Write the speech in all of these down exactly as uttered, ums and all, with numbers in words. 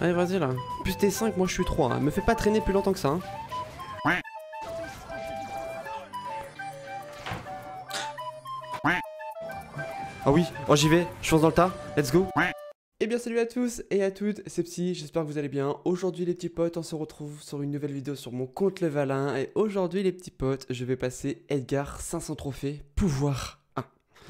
Allez, vas-y là. Plus t'es cinq, moi je suis trois. Hein. Me fais pas traîner plus longtemps que ça. Hein. Ah oui, oh, j'y vais, je fonce dans le tas, let's go. Eh bien salut à tous et à toutes, c'est Psy, j'espère que vous allez bien. Aujourd'hui les petits potes, on se retrouve sur une nouvelle vidéo sur mon compte Levalin. Et aujourd'hui les petits potes, je vais passer Edgar cinq cents trophées, pouvoir un.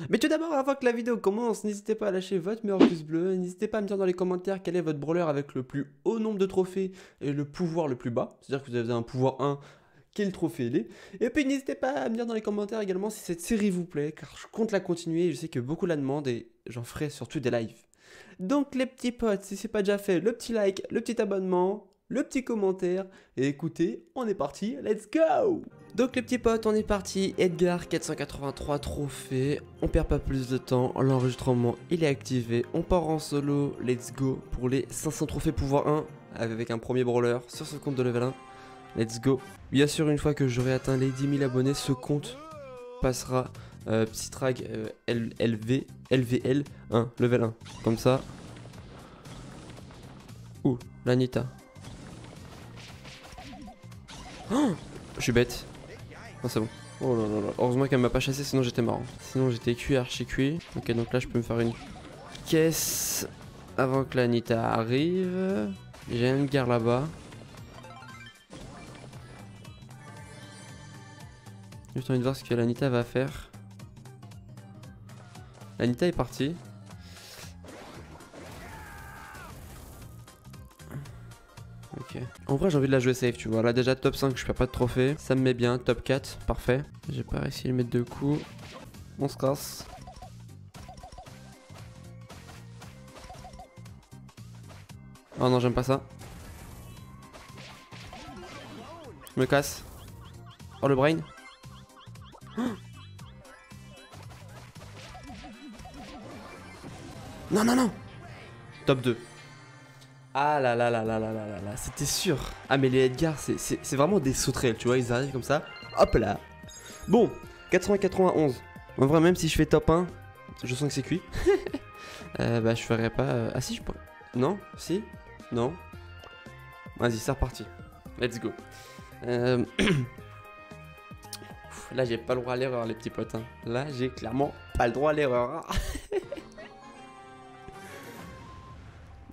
Mais tout d'abord, avant que la vidéo commence, n'hésitez pas à lâcher votre meilleur pouce bleu. N'hésitez pas à me dire dans les commentaires quel est votre brawler avec le plus haut nombre de trophées et le pouvoir le plus bas. C'est-à-dire que vous avez un pouvoir un, quel trophée il est. Et puis n'hésitez pas à me dire dans les commentaires également si cette série vous plaît, car je compte la continuer et je sais que beaucoup la demandent et j'en ferai surtout des lives. Donc les petits potes, si c'est pas déjà fait, le petit like, le petit abonnement, le petit commentaire, et écoutez, on est parti, let's go. Donc les petits potes, on est parti, Edgar quatre cent quatre-vingt-trois trophées, on perd pas plus de temps, l'enregistrement il est activé, on part en solo, let's go pour les cinq cents trophées pouvoir un, avec un premier brawler sur ce compte de level un. Let's go. Bien sûr, une fois que j'aurai atteint les dix mille abonnés, ce compte passera euh, Psytrag euh, L V, L V L un, level un. Comme ça. Ouh, l'Anita. Oh, je suis bête. Non, c'est bon. Oh là là là. Heureusement qu'elle m'a pas chassé, sinon j'étais marrant. Sinon j'étais cuit, archi cuit. Ok, donc là je peux me faire une caisse avant que l'Anita arrive. J'ai un Edgar là-bas. J'ai juste envie de voir ce que l'Anita va faire. L'Anita est partie. Ok. En vrai j'ai envie de la jouer safe, tu vois. Là déjà top cinq, je perds pas de trophée. Ça me met bien, top quatre, parfait. J'ai pas réussi à lui mettre deux coups. On se casse. Oh non, j'aime pas ça. Je me casse. Oh le brain. Non non non. Top deux. Ah là là là là là là là là. C'était sûr. Ah mais les Edgar c'est vraiment des sauterelles, tu vois, ils arrivent comme ça. Hop là. Bon, quatre cent quatre-vingt-onze. En vrai même si je fais top un, je sens que c'est cuit. euh, bah je ferais pas euh... Ah si je pourrais. Non. Si. Non. Vas-y c'est reparti. Let's go. Euh... Là j'ai pas le droit à l'erreur les petits potes hein. Là j'ai clairement pas le droit à l'erreur hein.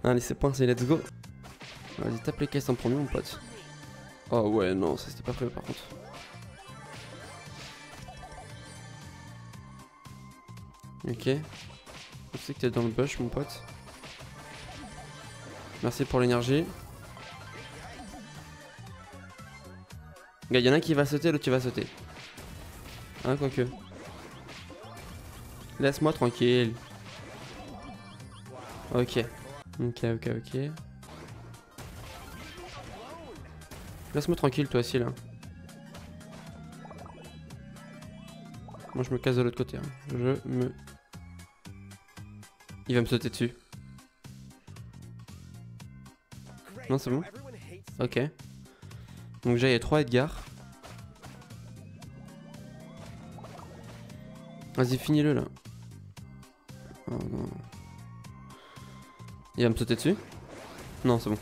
Allez c'est pincé, let's go. Vas-y tape les caisses en premier mon pote. Oh ouais non ça c'était pas prévu par contre. Ok. Je sais que t'es dans le bush mon pote. Merci pour l'énergie. Il y en a un qui va sauter, l'autre qui va sauter. Hein, quoique. Laisse-moi tranquille. Ok. Ok, ok, ok. Laisse-moi tranquille, toi aussi, là. Moi, je me casse de l'autre côté. Hein. Je me... Il va me sauter dessus. Non, c'est bon. Ok. Donc, déjà, il y a trois Edgar. Vas-y, finis-le là. Oh non. Il va me sauter dessus? Non, c'est bon.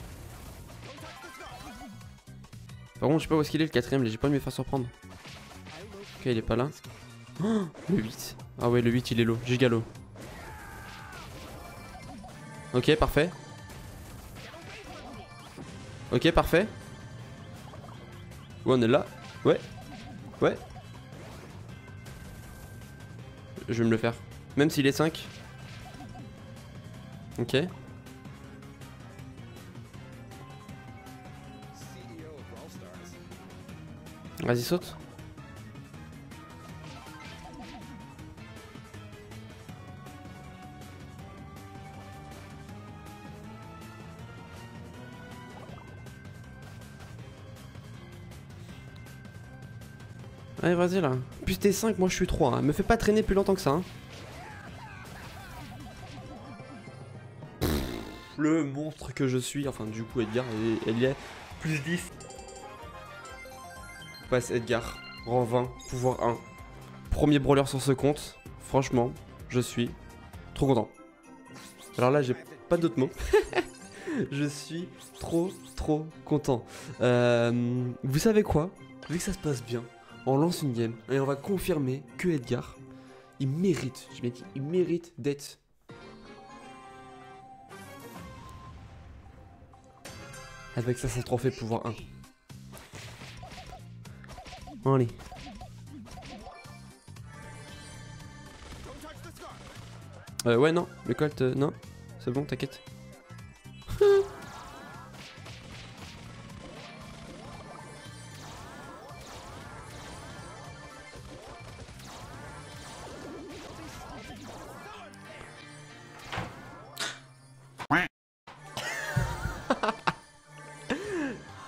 Par contre, je sais pas où est-ce qu'il est le quatrième, j'ai pas envie de me faire surprendre. Ok, il est pas là. Oh, le huit. Ah ouais, le huit il est low, giga low. Ok, parfait. Ok, parfait. Ouais, on est là. Ouais. Ouais. Je vais me le faire. Même s'il est cinq. Ok. Vas-y, saute. Allez, vas-y là. Plus t'es cinq, moi je suis trois. Hein. Me fais pas traîner plus longtemps que ça. Hein. Pff, le monstre que je suis. Enfin, du coup, Edgar, elle est plus dix. Passe Edgar. Rang vingt. Pouvoir un. Premier brawler sur ce compte. Franchement, je suis trop content. Alors là, j'ai pas d'autres mots. Je suis trop, trop content. Euh, vous savez quoi? Vu que ça se passe bien, on lance une game et on va confirmer que Edgar, il mérite, je m'ai dit, il mérite d'être... avec cinq cents trophées pouvoir un. Allez. Euh, ouais, non, le Colt, euh, non, c'est bon, t'inquiète.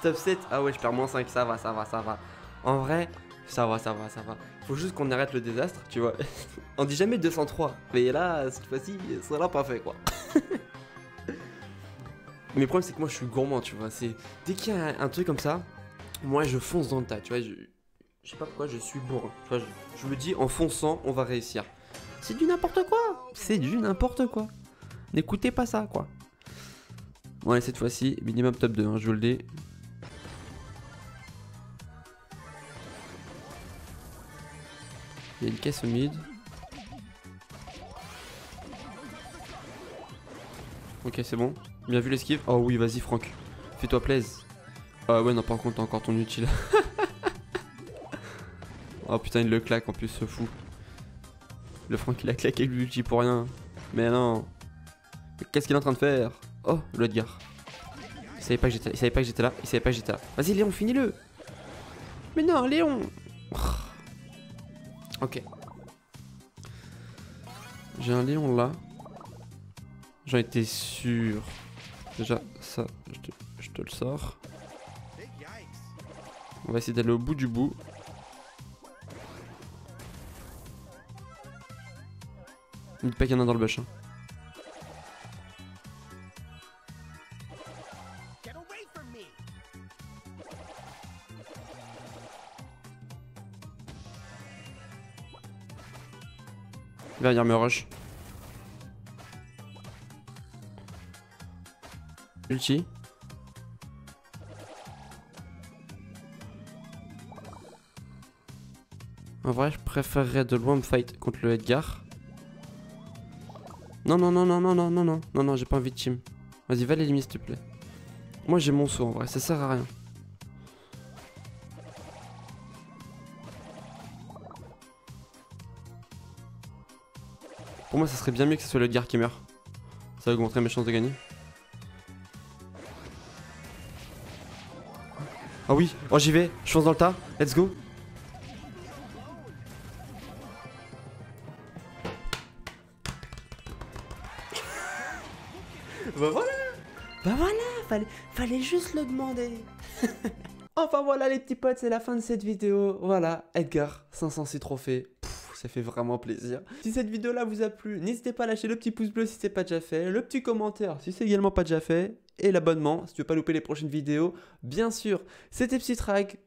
Top sept, ah ouais, je perds moins cinq, ça va, ça va, ça va. En vrai, ça va, ça va, ça va. Faut juste qu'on arrête le désastre, tu vois. On dit jamais deux cent trois, mais là, cette fois-ci, ça l'a pas fait, quoi. Mais le problème, c'est que moi, je suis gourmand, tu vois. C'est dès qu'il y a un truc comme ça, moi, je fonce dans le tas, tu vois. Je, je sais pas pourquoi, je suis bourrin. Tu vois, je... je me dis, en fonçant, on va réussir. C'est du n'importe quoi. C'est du n'importe quoi. N'écoutez pas ça, quoi. Bon, allez, cette fois-ci, minimum top deux, hein, je vous le dis. Il y a une caisse au mid. Ok, c'est bon. Bien vu l'esquive. Oh oui, vas-y Franck. Fais-toi plaise. Ah euh, ouais, non, par contre, t'as encore ton utile. Oh putain, il le claque en plus, ce fou. Le Franck, il a claqué l'utile pour rien. Mais non. Qu'est-ce qu'il est en train de faire? Oh, le Edgar. Il savait pas que j'étais là. Il savait pas que j'étais là. Il savait pas que j'étais là. Vas-y, Léon, finis-le. Mais non, Léon. Ok. J'ai un Léon là. J'en étais sûr. Déjà, ça, je te, je te le sors. On va essayer d'aller au bout du bout. Ne dites pas qu'il y en a dans le bush. Hein. Il va venir me rush. Ulti. En vrai, je préférerais de loin me fight contre le Edgar. Non, non, non, non, non, non, non, non, non, non, j'ai pas envie de team. Vas-y, va l'éliminer, s'il te plaît. Moi, j'ai mon saut en vrai, ça sert à rien. Pour moi, ça serait bien mieux que ce soit le Edgar qui meurt. Ça augmenterait mes chances de gagner. Ah oui, oh j'y vais, je fonce dans le tas, let's go. Bah voilà, bah voilà, fallait, fallait juste le demander. Enfin voilà les petits potes, c'est la fin de cette vidéo. Voilà, Edgar, cinq cent six trophées. Ça fait vraiment plaisir. Si cette vidéo là vous a plu, n'hésitez pas à lâcher le petit pouce bleu si c'est pas déjà fait, le petit commentaire si c'est également pas déjà fait, et l'abonnement si tu veux pas louper les prochaines vidéos, bien sûr. C'était Psy.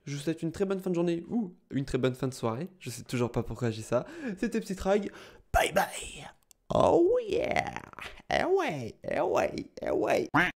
Je vous souhaite une très bonne fin de journée ou une très bonne fin de soirée. Je sais toujours pas pourquoi j'ai ça. C'était Psy. Bye bye. Oh yeah. Eh ouais, eh ouais, eh ouais.